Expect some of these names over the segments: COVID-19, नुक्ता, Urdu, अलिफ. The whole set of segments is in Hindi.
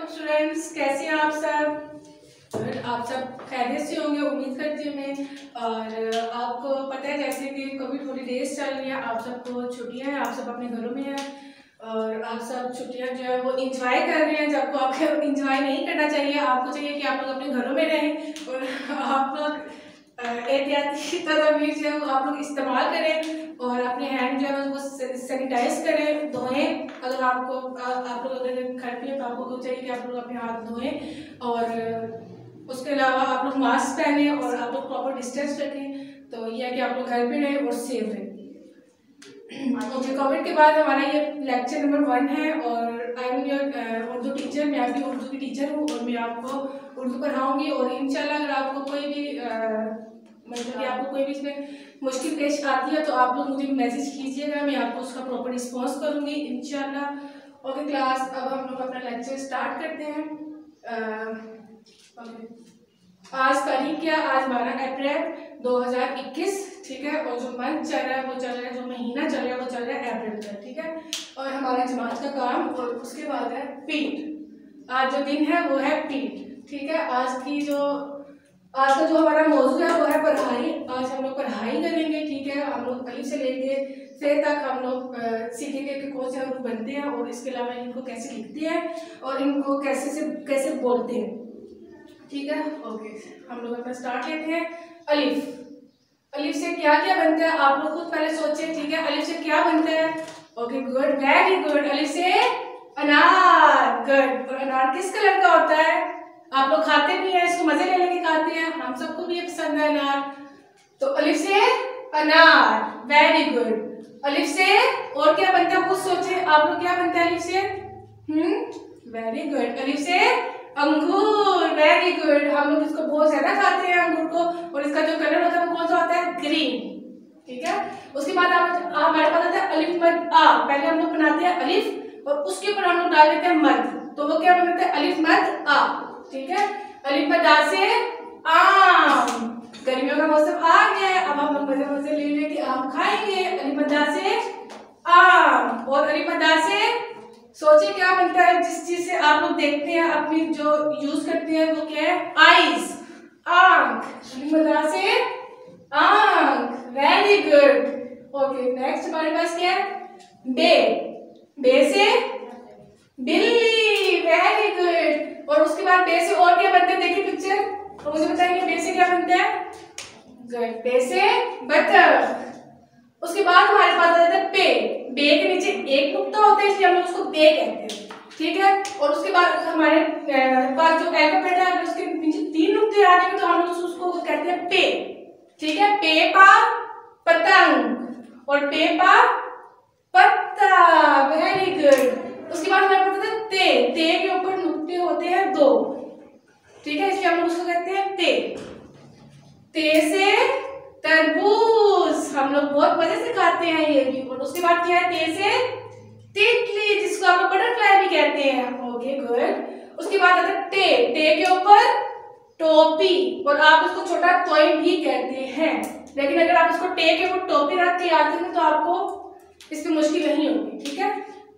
वालेकुम स्टूडेंट्स, कैसे हैं आप सब? आप सब खैरियत से होंगे उम्मीद करती हूँ मैं। और आपको पता है जैसे कि कोविड हॉलीडेज चल रही है, आप सबको छुट्टियाँ हैं, आप सब अपने घरों में हैं और आप सब छुट्टियाँ जो है वो इंजॉय कर रहे हैं। जबको आपको इंजॉय नहीं करना चाहिए, आपको चाहिए कि आप लोग अपने घरों में रहें और आप लोग एहतियाती तदबीर जो है वो आप लोग इस्तेमाल करें और अपने हैंड जो है उसको सैनिटाइज करें, धोएं। अगर आपको आप लोग अगर घर पे तो आपको चाहिए कि आप लोग अपने हाथ धोएं और उसके अलावा आप लोग मास्क पहने और आप लोग प्रॉपर डिस्टेंस रखें। तो यह है कि आप लोग घर पे रहें और सेफ रहें। ओके, कोविड के बाद हमारा ये लेक्चर नंबर 1 है और I am your Urdu teacher. मैं आपकी उर्दू की टीचर हूँ और मैं आपको उर्दू पढ़ाऊँगी। और इंशाल्लाह अगर आपको कोई भी मतलब कि आपको कोई भी इसमें मुश्किल पेश आती है तो आप लोग मुझे मैसेज कीजिएगा, मैं आपको उसका प्रॉपर रिस्पॉन्स करूँगी इंशाल्लाह। ओके क्लास, अब हम लोग अपना लेक्चर स्टार्ट करते हैं। आज तारीख क्या? आज 12 अप्रैल 2021, ठीक है। और जो मंथ चल रहा है वो चल रहा है, जो महीना चल रहा है वो चल रहा है अप्रैल का, ठीक है। और हमारा जमात का काम और उसके बाद है पीठ। आज जो दिन है वो है पीठ, ठीक है। आज का जो हमारा मौजूद है वो है पढ़ाई। आज हम लोग पढ़ाई करेंगे, ठीक है। हम लोग अली से लेके से तक हम लोग सीखेंगे कि कौन से हरूफ बनते हैं और इसके अलावा इनको कैसे लिखते हैं और इनको कैसे बोलते हैं, ठीक है। ओके, हम लोग अपना स्टार्ट लेते हैं। अलिफ, अलिफ से क्या क्या बनता है आप लोग खुद पहले सोचें, ठीक है। अलिफ से क्या बनता है? Okay good, very good. अलिफ से अनार, गुड। और अनार किस कलर का होता है? आप लोग खाते भी हैं, इसको मजे लेने के खाते हैं, हम सबको भी ये पसंद है अनार। तो अलिफ से अनार, वेरी गुड। अलिफ से और क्या बनता है खुद सोचे आप लोग, क्या बनता है अलिफ से? Very good. अलिफ से अंगूर, वेरी गुड। हम लोग इसको बहुत ज्यादा खाते हैं अंगूर को और इसका जो कलर होता है वो कौन सा होता है? ग्रीन, ठीक है। उसके बाद हमारे पास आता है अलिफ मद आ। पहले हम लोग बनाते हैं अलिफ और उसके ऊपर हम लोग डाल देते हैं मद, तो वो क्या बनाते हैं? अलिफ मद आ, ठीक है। अलिफ मद आ से आम। गर्मियों का मौसम आ गया है, अब हम लोग मजे मजे ले लेके आम खाएंगे। अलिफ मद आ से आम। और अलिफ मद आ से सोचे क्या बनता है? जिस चीज से आप लोग देखते हैं, अपनी जो यूज करते हैं वो क्या है? आईज, आंख। अलिफ मद आ से आंख, वेरी गुड। ओके नेक्स्ट हमारे पास क्या है? बे, बे से बिल्ली, वेरी गुड। और उसके बाद बे से और क्या बनता है? देखिए पिक्चर और तो मुझे बताइए बे से क्या बनता है? गुड, बे से बतख। उसके बाद हमारे पास आ जाता है पे। बे के नीचे एक नुक्ता होता है, इसलिए हम लोग उसको बे कहते हैं, ठीक है। और उसके बाद हमारे पास जो अल्फाबेट है अगर उसके नीचे 3 नुक्ते आ जाएंगे तो हम लोग उसको कहते हैं पे, ठीक है। पे पा पतंग और पे पा पत्ता, वेरी गुड। उसके बाद हमारे पास ते, ते के ऊपर नुक्ते होते हैं 2, ठीक है, इसलिए हम उसको कहते हैं ते। ते से तरबूज, हम लोग बहुत मजे से खाते हैं ये भी। और उसके बाद क्या है? ते से तितली, जिसको आप लोग बटरफ्लाई भी कहते हैं। Okay good. उसके बाद आता है टे, टे के ऊपर टोपी और आप उसको छोटा तोई भी कहते हैं, लेकिन अगर आप इसको टे के ऊपर टोपी रख के याद करें तो आपको इसमें मुश्किल नहीं होगी, ठीक है।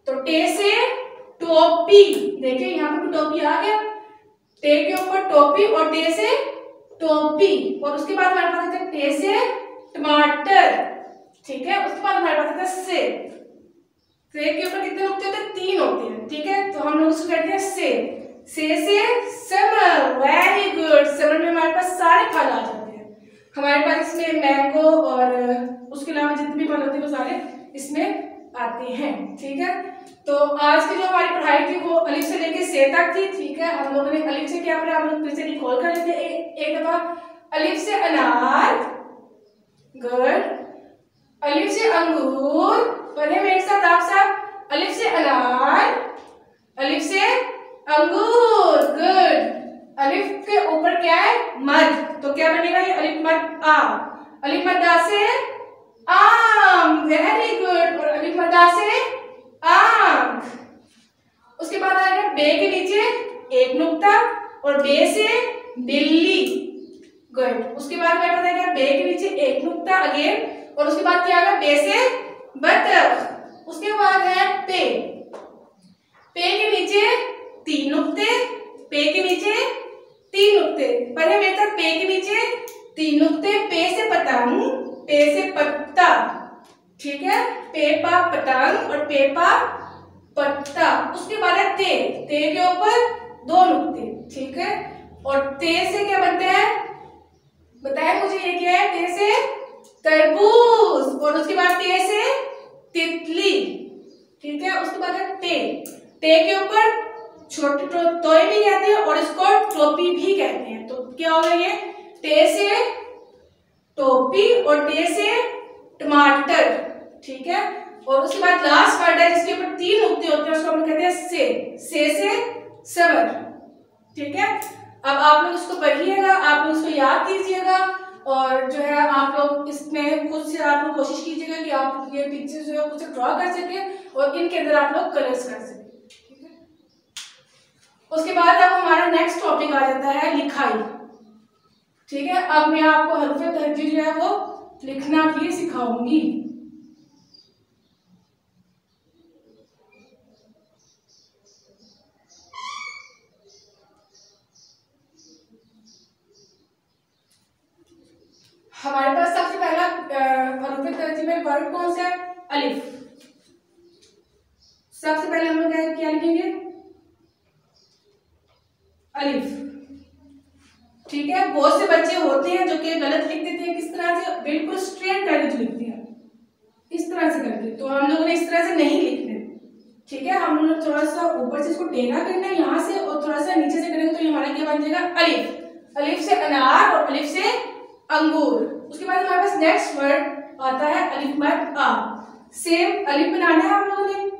तो टे से टोपी, देखिए यहाँ पे भी टोपी आ गया। टे के ऊपर टोपी और टे से टोपी। और उसके बाद हमारे पास आता है टे से टमाटर, ठीक है। उसके बाद हमारे पास आता है से, से के ऊपर कितने नुक्ते होते हैं? 3 होते हैं, ठीक है। तो हम लोग उसको कहते हैं से। से समर, वेरी गुड। समर में हमारे पास सारे फल आ जाते हैं, हमारे पास इसमें मैंगो और उसके अलावा जितने भी फल होते हैं वो सारे इसमें आते हैं, ठीक है। तो आज की जो हमारी पढ़ाई थी वो अलिफ से लेके से तक थी, ठीक है। हम लोगों ने अलिफ से क्या पढ़ा, हम लोग फिर से रिकॉल कर लेते हैं एक दफा। अलिफ से अनार, गुड। अलिफ से अंगूर, पढ़े मेरे साथ आप सब? अलिफ से अनार, अलिफ से अंगूर, गुड। अलिफ के ऊपर क्या है? मद, तो क्या बनेगा ये? अलिफ मद आ। अलिफ मद आ से आम, वेरी गुड। और अलिफ मद आ से आंख। उसके बाद आ गया बे के नीचे एक नुक्ता और बे से बिल्ली, गुड। उसके बाद क्या पता है? बे के नीचे एक नुक्ता अगेन और उसके बाद क्या आ गया? बे से बतख। उसके बाद है पे, पे के नीचे तीन नुक्ते, पे के नीचे तीन नुक्ते, पढ़े मेरे साथ पे के नीचे तीन नुक्ते, पे से पतंग, पे से पत्ता, ठीक है, पे पा पतंग और पे पा पत्ता। उसके बाद है ते, ते के ऊपर दो नुक्ते, ठीक है, और ते से क्या बनता है बताए मुझे, ये क्या है, ते से तरबूज, और उसके बाद ते से तितली, ठीक है। उसके बाद है ते, ते के ऊपर छोटे तोय भी कहते हैं और इसको टोपी भी कहते हैं, तो क्या होगा ये ते से टोपी और ते से टमाटर, ठीक है। और उसके बाद लास्ट वर्ड है जिसके ऊपर तीन नुक्ते होते हैं उसको हम कहते हैं से सबर, ठीक है। अब आप लोग इसको पढ़िएगा, आप लोग इसको याद कीजिएगा और जो है आप लोग इसमें खुद से आप लोग कोशिश कीजिएगा कि आप ये पिक्चर जो है खुद से ड्रॉ कर सकें और इनके अंदर आप लोग कलर्स कर सकें। उसके बाद अब हमारा नेक्स्ट टॉपिक आ जाता है लिखाई, ठीक है। अब मैं आपको हरफ तहजीर जो है वो लिखना भी सिखाऊंगी, हमारे पास सबसे पहला हरफ तहजीर में वर्ड कौन सा है, अलिफ। सबसे पहले हम लोग क्या लिखेंगे, अलिफ, ठीक है। बहुत से बच्चे होते हैं जो कि गलत लिख देते हैं, किस तरह से, बिल्कुल स्ट्रेट करके जो लिखते हैं इस तरह से करके, तो हम लोगों ने इस तरह से नहीं लिखना, ठीक है। हम लोग थोड़ा सा ऊपर से इसको टेढ़ा करना है यहाँ से और थोड़ा सा नीचे से करेंगे, तो ये हमारा क्या बन जाएगा अलिफ, अलिफ से अनार और अलिफ से अंगूर। उसके बाद हमारे पास नेक्स्ट वर्ड आता है अलिफ बाद आ, सेम अलिफ बनाना है हम लोगों ने,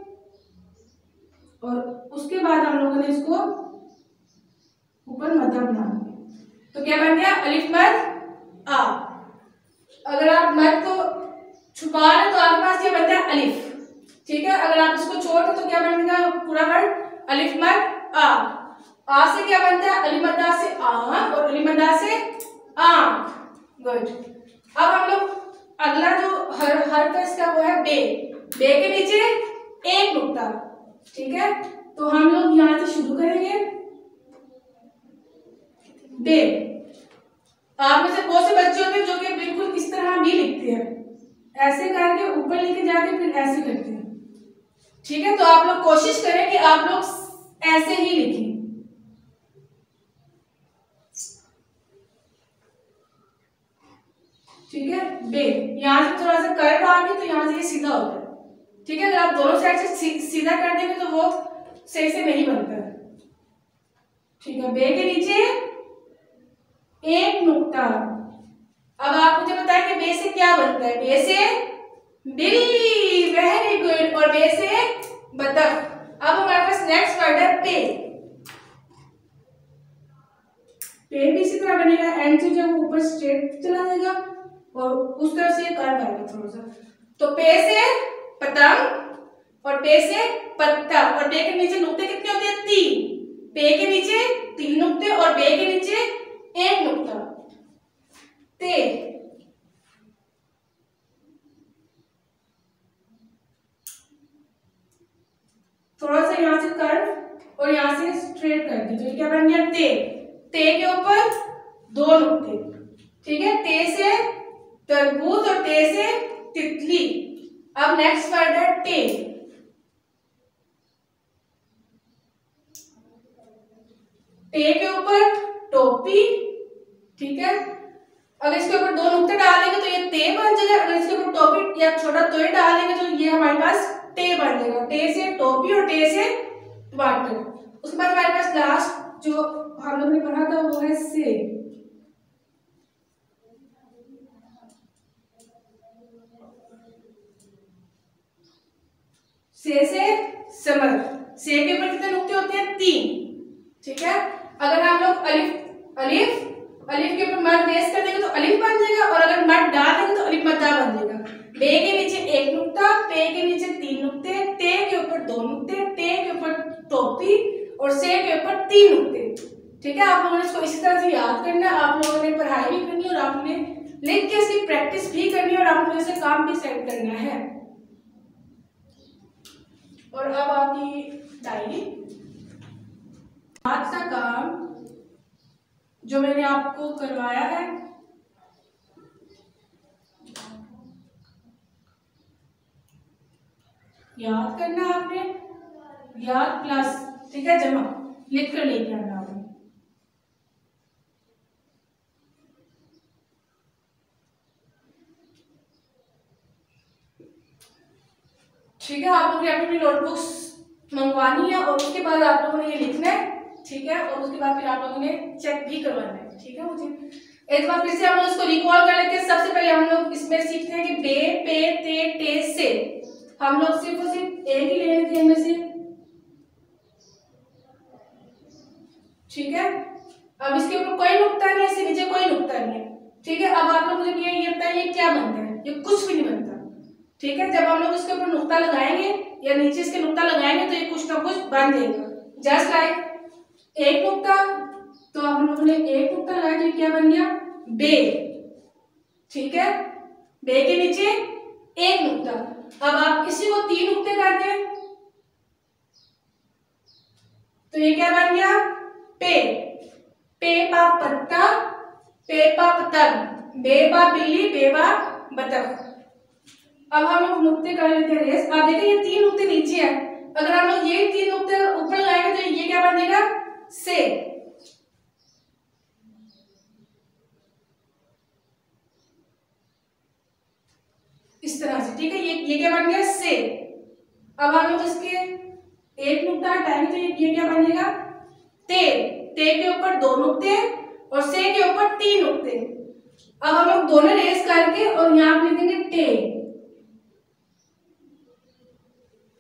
और उसके बाद हम लोगों ने इसको ऊपर मध्य बना, तो क्या बन गया अलिफ मद आ। अगर आप मद को छुपा रहे तो आपके पास क्या बनता है अलिफ, ठीक है। अगर आप इसको छोड़ रहे तो क्या बनेगा पूरा वर्ड अलिफ मद आ। आ से क्या बनता है, अलिफ मद आ से आम और अलिफ मद आ से आम, गुड। अब हम लोग अगला जो हर का इसका वो है बे, बे के नीचे एक नुक्ता, ठीक है, तो हम लोग यहाँ से शुरू करेंगे बे। आप में से बहुत से बच्चे होते हैं जो कि बिल्कुल इस तरह भी लिखते हैं, ऐसे करके ऊपर लेके जाके फिर ऐसे करते हैं, ठीक है। तो आप लोग कोशिश करें कि आप लोग ऐसे ही लिखें, ठीक है। बे यहां से थोड़ा सा कर्व आगे तो यहां से ये सीधा होता है, ठीक है। अगर आप दोनों साइड से सीधा कर देंगे तो वो सही से नहीं बनता है, ठीक है। बे के नीचे एक नुक्ता। अब आप मुझे बताएं कि बे से क्या बनता है, बे से बिल्ली, वेरी गुड, और बे से बतख। अब हमारे पास नेक्स्ट वर्ड है पे, पे भी इसी तरह बनेगा, एंड से जब ऊपर स्ट्रेट चला जाएगा और उस तरफ से कर्व आएगा थोड़ा सा, तो पे से पतंग और पे से पत्ता, और पे के नीचे नुक्ते कितने होते हैं, तीन, पे के नीचे तीन नुक्ते और बे के नीचे एक नुक्ता। ते, थोड़ा सा यहां से कर्व और यहां से स्ट्रेट कर दीजिए, क्या बन गया ते, ते के ऊपर दो नुक्ते, ठीक है, ते से तरबूज और ते से तितली। अब नेक्स्ट वर्ड है टे, टे के ऊपर टोपी, ठीक है, अगर इसके ऊपर दो नुक्ते डालेंगे तो ये ते बन जाएगा, अगर इसके ऊपर टोपी या छोटा तोय डालेंगे तो ये हमारे पास टे बन जाएगा, टे से टोपी और टे से टमाटर। उसके बाद हमारे पास लास्ट जो हम लोग ने पढ़ा था वो है से, से समर, से के ऊपर कितने नुक्ते होते हैं, तीन, ठीक है। अगर हम लोग अलिफ अलिफ अलिफ के ऊपर मद रेस कर देंगे तो अलिफ बन जाएगा, और अगर मद डाल देंगे तो अलिफ मद्दा बन जाएगा। बे के नीचे एक नुक्ता, पे के नीचे तीन नुक्ते, ते के ऊपर दो नुक्ते, ते के ऊपर टोपी और से के ऊपर तीन नुक्ते, ठीक है। आप लोगों ने इसको इसी तरह से याद करना है, आप लोगों ने पढ़ाई भी करनी और आपने लिख के इसकी प्रैक्टिस भी करनी और आप लोगों से काम भी सेट करना है। और अब आपकी डायरी आज का काम जो मैंने आपको करवाया है, याद करना आपने, याद प्लस ठीक है जमा लिख कर लेके आना आपने। ठीक है, आप लोग अपनी नोटबुक्स मंगवानी है और उसके बाद आप लोगों ने ये लिखना है, ठीक है, और उसके बाद फिर आप लोगों ने चेक भी करवाना है। ठीक है, मुझे एक बार फिर से हम लोग इसको रिकॉल कर लेते हैं। सबसे पहले हम लोग इसमें सीखते हैं कि बे पे ते टे से हम लोग सिर्फ और सिर्फ एक ही ले लेते हैं इनमें से। ठीक है, अब इसके ऊपर कोई नुकता नहीं है, इसके नीचे कोई नुकता नहीं है। ठीक है, अब आप लोग मुझे ये बताइए ये क्या बनता है? ये कुछ भी नहीं बनता। ठीक है, जब हम लोग इसके ऊपर नुक्ता लगाएंगे या नीचे इसके नुक्ता लगाएंगे तो ये कुछ ना कुछ बन जाएगा। जस्ट लाइक एक नुक्ता, तो हम लोगों ने एक नुक्ता लगाया तो क्या बन गया? बे। ठीक है, बे के नीचे एक नुक्ता। अब आप इसी को तीन नुक्ते कर दें तो ये क्या बन गया? पे। पे पा पत्ता, पे पा पतंग, बे पा बिल्ली, बे पा बतख। अब हम लोग नुक्ते कर लेते हैं रेस। आप देखिए ये तीन नुक्ते नीचे है, अगर हम लोग ये तीन नुक्ते ऊपर लगाएंगे तो ये क्या बन जाएगा? से। इस तरह से। ठीक है, ये क्या बन गया? से। अब हम लोग इसके एक नुक्ता हटाएंगे तो ये क्या बन जाएगा? ते। ते के ऊपर दो नुक्ते और से के ऊपर तीन नुक्ते। अब हम लोग दोनों रेस करके और यहाँ पे लिखेंगे टे,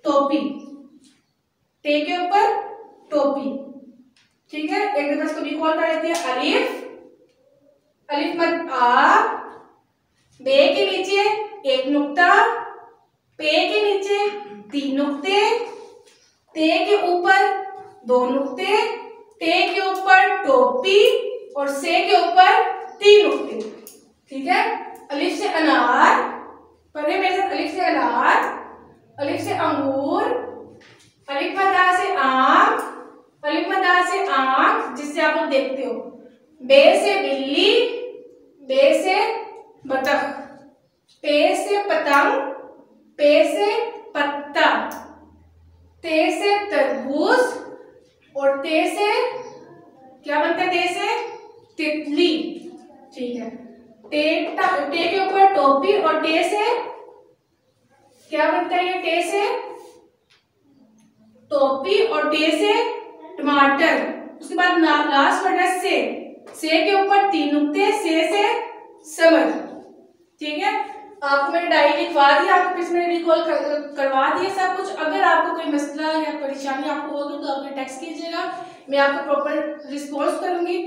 टोपी। टे के ऊपर टोपी। ठीक है, एक दफा इसको रिकॉल कर लेते हैं। अलिफ, अलिफ मत आ। बे के नीचे एक नुक्ता, पे के नीचे तीन नुक्ते, ते के ऊपर दो नुक्ते, टे के ऊपर टोपी और से के ऊपर तीन नुक्ते। ठीक है, अलिफ से अनार पढ़े मेरे साथ। अलिफ से अनार, अलिफ से अंगूर, अलिफ मदा से आम, अलिफ मदा से आम जिससे आप लोग देखते हो, बे से बिल्ली, बे से बतख, पे से पतंग, पे से पत्ता, ते से तरबूज और ते से क्या बनता है? ते से तितली। ठीक है, टे के ऊपर टोपी और टे से क्या बनता है? ये टे से टोपी और टे से टमाटर। उसके बाद लास्ट वर्ड है से। से के ऊपर तीन नुक्ते, से समर। ठीक है, आपको मैंने डायरी लिखवा दी, आपको फिर मैंने रिकॉल करवा दिया सब कुछ। अगर आपको कोई मसला या परेशानी आपको होगी तो आप मुझे टेक्स्ट कीजिएगा, मैं आपको प्रॉपर रिस्पॉन्स करूंगी।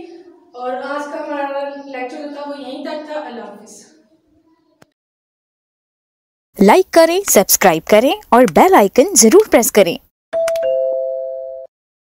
और आज का हमारा लेक्चर था वो यहीं तक था। अल्लाह हाफिज़। लाइक करें, सब्सक्राइब करें और बेल आइकन जरूर प्रेस करें।